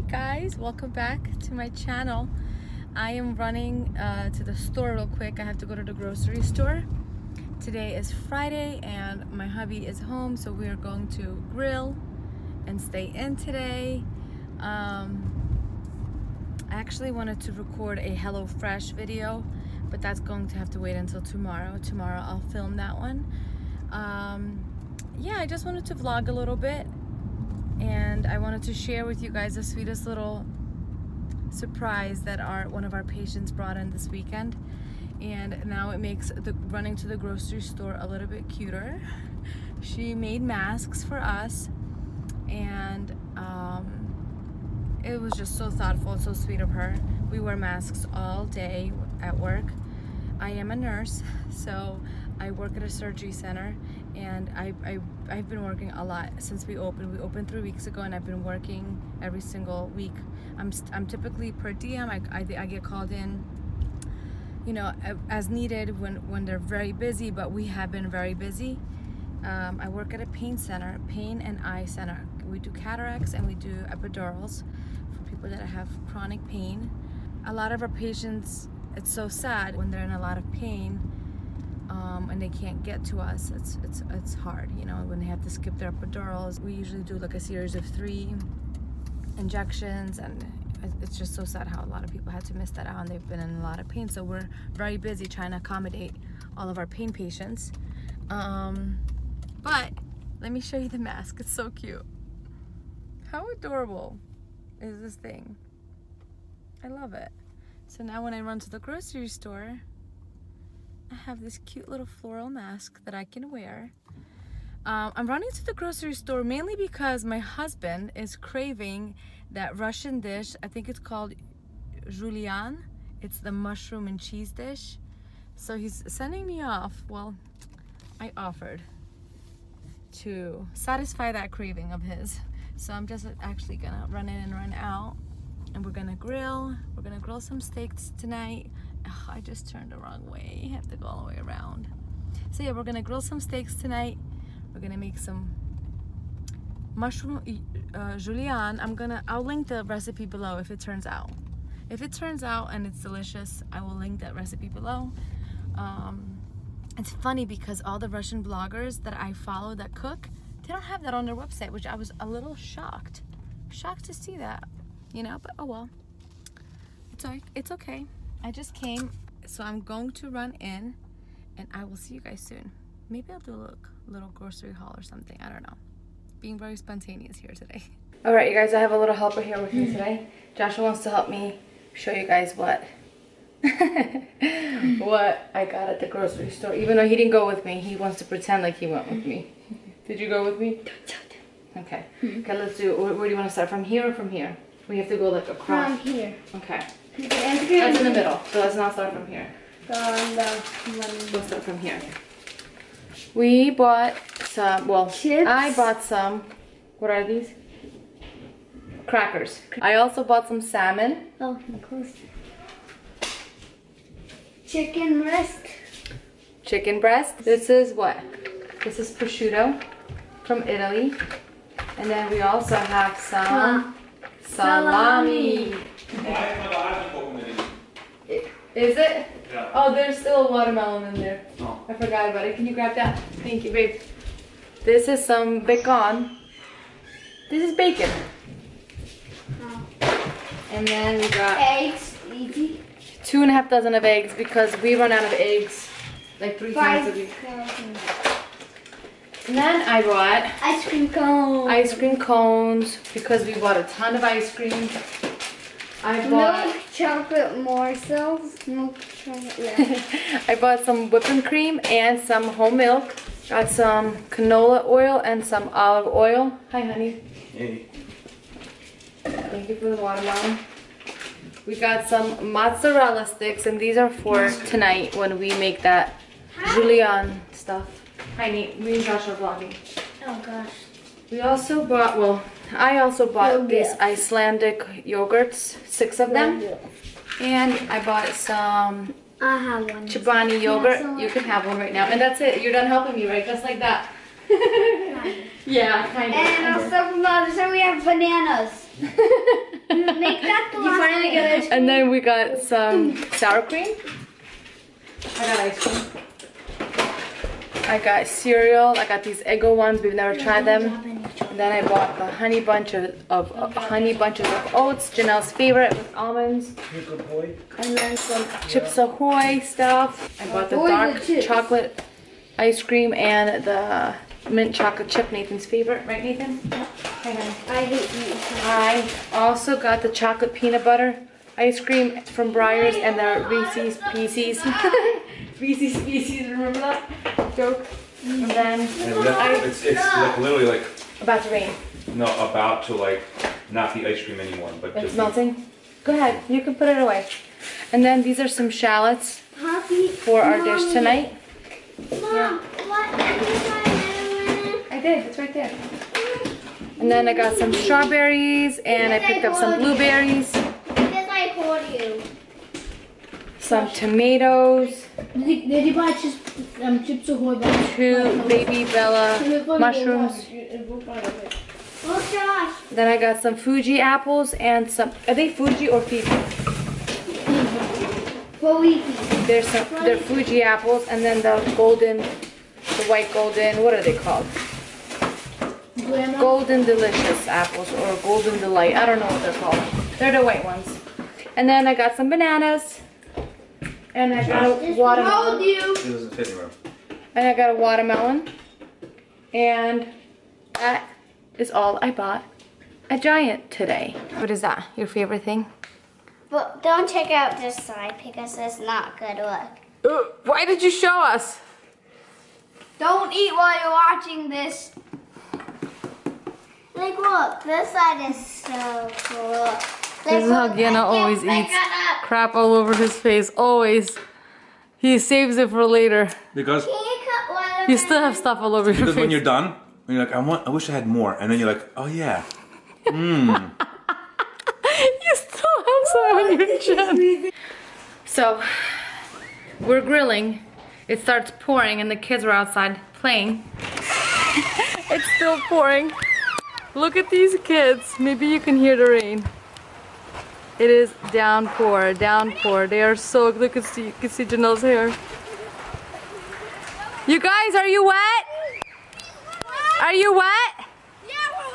Hey guys, welcome back to my channel. I am running to the store real quick. I have to go to the grocery store. Today is Friday and my hubby is home, so we are going to grill and stay in today. I actually wanted to record a HelloFresh video, but that's going to have to wait until tomorrow. Tomorrow I'll film that one. Yeah, I just wanted to vlog a little bit. And I wanted to share with you guys the sweetest little surprise that one of our patients brought in this weekend. And now it makes the running to the grocery store a little bit cuter. She made masks for us, and it was just so thoughtful, so sweet of her. We wear masks all day at work. I am a nurse, so I work at a surgery center, and I've been working a lot since we opened. We opened 3 weeks ago, and I've been working every single week. I'm typically per diem. I get called in, you know, as needed when they're very busy, but we have been very busy. I work at a pain and eye center. We do cataracts and we do epidurals for people that have chronic pain. A lot of our patients, it's so sad when they're in a lot of pain, and they can't get to us. It's hard, you know, when they have to skip their epidurals. We usually do like a series of 3 injections, and it's just so sad how a lot of people had to miss that out, and they've been in a lot of pain. So we're very busy trying to accommodate all of our pain patients. But let me show you the mask. It's so cute. How adorable is this thing? I love it. So now when I run to the grocery store, I have this cute little floral mask that I can wear. I'm running to the grocery store mainly because my husband is craving that Russian dish. I think it's called julian. It's the mushroom and cheese dish. So he's sending me off. Well, I offered to satisfy that craving of his. So I'm just actually gonna run in and run out, and we're gonna grill some steaks tonight. I just turned the wrong way. I have to go all the way around. So yeah, we're gonna grill some steaks tonight. We're gonna make some mushroom julienne. I'll link the recipe below if it turns out. If it turns out and it's delicious, I will link that recipe below. It's funny because all the Russian bloggers that I follow that cook, they don't have that on their website, which I was a little shocked to see that, you know. But oh well, it's okay. I just came, so I'm going to run in, and I will see you guys soon. Maybe I'll do a little grocery haul or something. I don't know. Being very spontaneous here today. All right, you guys, I have a little helper here with me today. Joshua wants to help me show you guys what I got at the grocery store. Even though he didn't go with me, he wants to pretend like he went with me. Did you go with me? Okay. Okay, let's do, where do you want to start? From here or from here? We have to go like across. From here. Okay. That's in the middle, so let's not start from here. We'll start from here. We bought some, well, chips. I bought some, what are these? Crackers. I also bought some salmon. Oh, of course. Chicken breast. Chicken breast. This is what? This is prosciutto from Italy. And then we also have some salami. Is it? Yeah. Oh, there's still a watermelon in there. No. I forgot about it. Can you grab that? Thank you, babe. This is some bacon. This is bacon. No. And then we got eggs. Easy. 2.5 dozen of eggs because we run out of eggs like 3 times a week. And then I bought ice cream cones. Ice cream cones because we bought a ton of ice cream. I bought milk chocolate morsels. Milk chocolate, yeah. I bought some whipping cream and some whole milk. Got some canola oil and some olive oil. Hi, honey. Hey. Thank you for the watermelon. We got some mozzarella sticks, and these are for tonight when we make that julienne stuff. Hi, Nate. Me and Josh are vlogging. Oh gosh. We also bought, well, I also bought these Icelandic yogurts, 6 of them. And I bought some Chobani yogurt. You can have one right now. And that's it. You're done helping me, right? Just like that. Yeah, kind of. And also from the other side we have bananas. And then we got some sour cream. I got ice cream. I got cereal. I got these Eggo ones. We've never tried them. And then I bought the honey bunches of oats, Janelle's favorite, with almonds. And then some Chips Ahoy stuff. I bought the dark chocolate ice cream and the mint chocolate chip, Nathan's favorite, right, Nathan? Yeah. I hate mint chocolate. I also got the chocolate peanut butter ice cream from Breyers and the Reese's Pieces. Reese's Pieces, remember that joke? Mm-hmm. And then it's like literally like about to rain. No, about to like not be ice cream anymore, but it's just melting. Go ahead, you can put it away. And then these are some shallots for our dish tonight. Mom, yeah. I did, it's right there. And then I got some strawberries and I picked up some blueberries. Some tomatoes. Did you buy Chips Ahoy? Two Baby Bella mushrooms. Then I got some Fuji apples and some, are they Fuji or Fiji? They're Fuji apples, and then the golden, the white golden, what are they called? Golden Delicious apples or Golden Delight. I don't know what they're called. They're the white ones. And then I got some bananas. And I got a watermelon. It doesn't fit anywhere. And I got a watermelon. And that is all I bought at Giant today. What is that? Your favorite thing? But don't check out this side because it's not good look. Why did you show us? Don't eat while you're watching this. Like, look, this side is so cool. Like, this is how Gianna always eats crap all over his face. Always. He saves it for later. Because you still have stuff all over your face. Because when you're done, you're like, I wish I had more. And then you're like, oh yeah. Mmm. So we're grilling. It starts pouring and the kids are outside playing. It's still pouring. Look at these kids. Maybe you can hear the rain. It is downpour, downpour. They are soaked. Look, you can see Janelle's hair. You guys, are you wet? Are you wet? Yeah, we're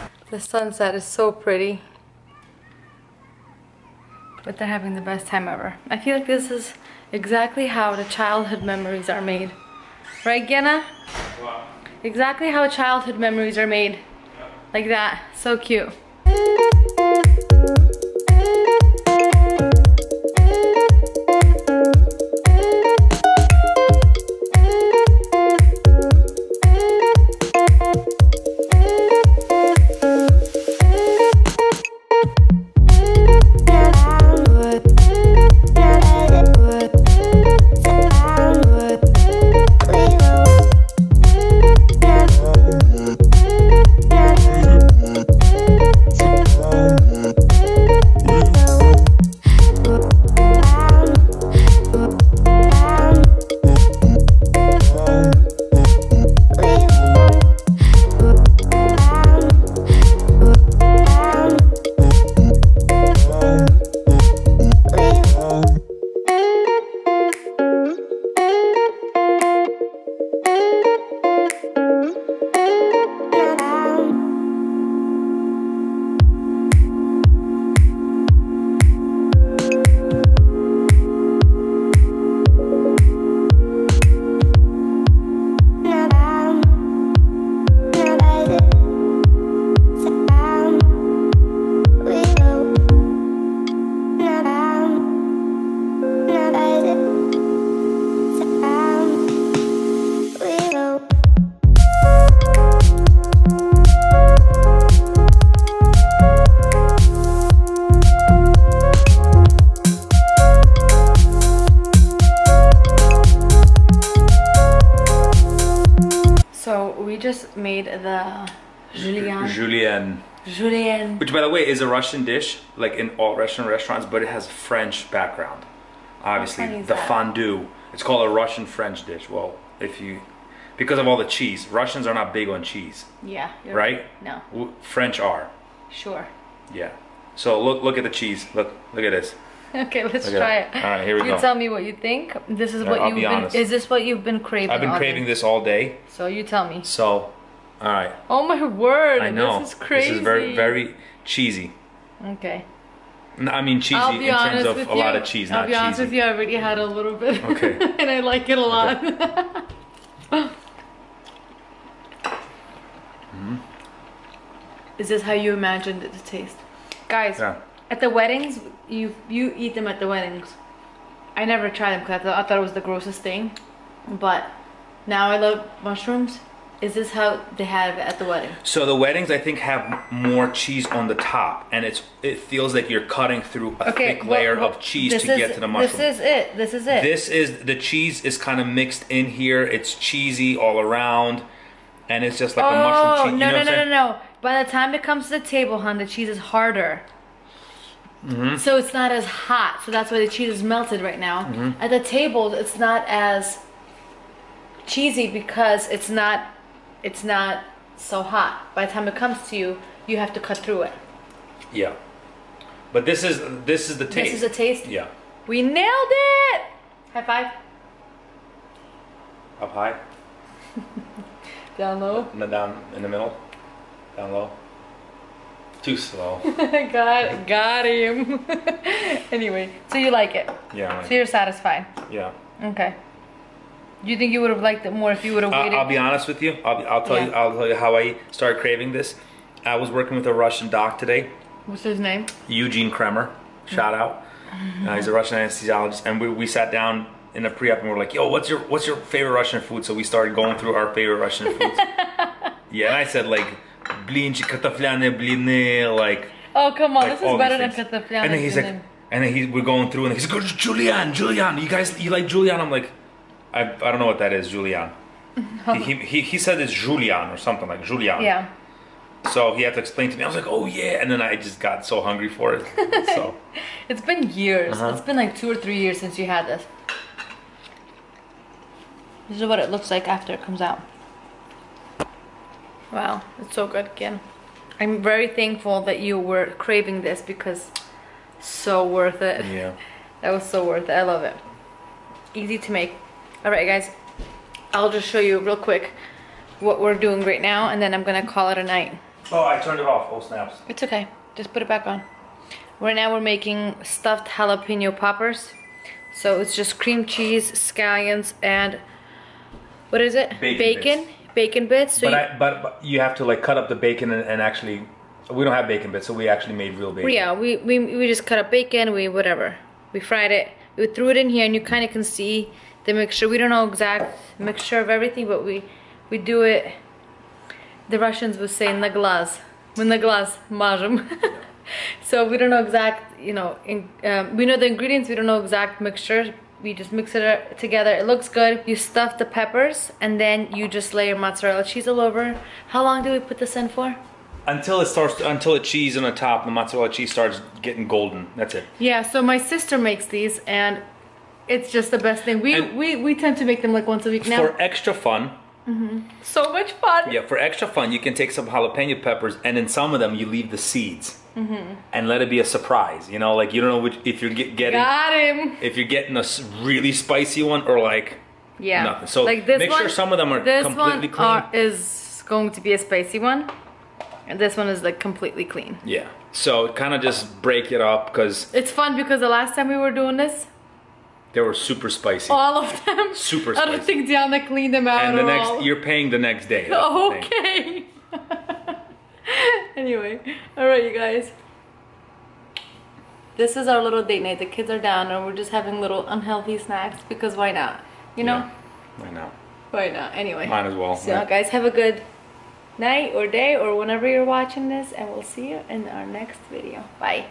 wet. The sunset is so pretty. But they're having the best time ever. I feel like this is exactly how the childhood memories are made. Right, Gianna? Wow. Exactly how childhood memories are made. Yeah. Like that. So cute. Made the julienne, which by the way is a Russian dish, like in all Russian restaurants, but it has French background. Obviously, the fondue. It's called a Russian French dish. Well, if you, because of all the cheese, Russians are not big on cheese. Yeah. Right? No. French are. Sure. Yeah. So look at the cheese. Look at this. Okay, let's try it. All right, here we go. You tell me what you think. This is what you've been. Is this what you've been craving? I've been craving this all day. So you tell me. So, all right. Oh my word! I know. This is crazy. This is very, very cheesy. Okay. I mean cheesy in terms of a lot of cheese, not cheesy. I'll be honest with you, I already had a little bit. Okay. And I like it a lot. Okay. Is this how you imagined it to taste? Guys, yeah. At the weddings, you eat them at the weddings. I never tried them because I thought it was the grossest thing. But now I love mushrooms. Is this how they have it at the wedding? So the weddings, I think, have more cheese on the top. And it feels like you're cutting through a thick layer of cheese to get to the mushroom. This is it. This is it. This is, the cheese is kind of mixed in here. It's cheesy all around. And it's just like a mushroom cheese. You know what I'm saying? No. By the time it comes to the table, hon, the cheese is harder. Mm-hmm. So it's not as hot. So that's why the cheese is melted right now. Mm-hmm. At the table, it's not as cheesy because it's not so hot. By the time it comes to you, you have to cut through it. Yeah. But this is the taste. This is the taste? Yeah. We nailed it! High five. Up high. Down low. Down in the middle. Down low. Too slow. got him. Anyway, so you like it? Yeah. So you're satisfied? Yeah. Okay. Do you think you would have liked it more if you would have waited? I'll be honest with you. I'll tell you how I started craving this. I was working with a Russian doc today. What's his name? Eugene Kremer. Shout out. He's a Russian anesthesiologist, and we sat down in a pre-op and we're like, yo, what's your favorite Russian food? So we started going through our favorite Russian foods. Yeah, and I said like blinchi, kataflyane, bliny, like. Oh come on, like, this is better than kataflyane. And then he's like, we're going through, and he's like, Julian, you like Julian? I'm like, I don't know what that is, Julian. No. He said it's Julian or something like Julian. Yeah. So he had to explain to me. I was like, oh yeah, and then I just got so hungry for it. So. It's been years. It's been like 2 or 3 years since you had this. This is what it looks like after it comes out. Wow, it's so good again. I'm very thankful that you were craving this because it's so worth it. Yeah. That was so worth it. I love it. Easy to make. Alright guys, I'll just show you real quick what we're doing right now and then I'm gonna call it a night. Oh, I turned it off, oh snaps. It's okay, just put it back on. Right now we're making stuffed jalapeno poppers. So it's just cream cheese, scallions, and what is it? Bacon bits. So but you have to like cut up the bacon and actually, we don't have bacon bits, so we actually made real bacon. Yeah, we just cut up bacon, we fried it. We threw it in here and you kind of can see the mixture. We don't know exact mixture of everything, but we do it. The Russians would say na glaz, we na glaz mazhem. So we don't know exact, you know, we know the ingredients, we don't know exact mixture. We just mix it together. It looks good. You stuff the peppers and then you just layer mozzarella cheese all over. How long do we put this in for? Until the cheese on the top, the mozzarella cheese starts getting golden. That's it. Yeah. So my sister makes these and. It's just the best thing. We tend to make them like once a week now. For extra fun. Mm-hmm. So much fun. Yeah, for extra fun, you can take some jalapeno peppers and in some of them you leave the seeds. Mm-hmm. And let it be a surprise. You know, like you don't know which, if you're getting. Got him. If you're getting a really spicy one or like. Yeah. Nothing. So like this make one, sure some of them are this completely clean. This one is going to be a spicy one, and this one is like completely clean. Yeah. So kind of just break it up because. It's fun because the last time we were doing this. They were super spicy. All of them? Super spicy. I don't think Diana cleaned them out and the at all. You're paying the next day. Okay. Anyway. Alright, you guys. This is our little date night. The kids are down and we're just having little unhealthy snacks because why not? You know? Yeah. Why not? Why not? Anyway. Might as well. So yeah. Guys, have a good night or day or whenever you're watching this and we'll see you in our next video. Bye.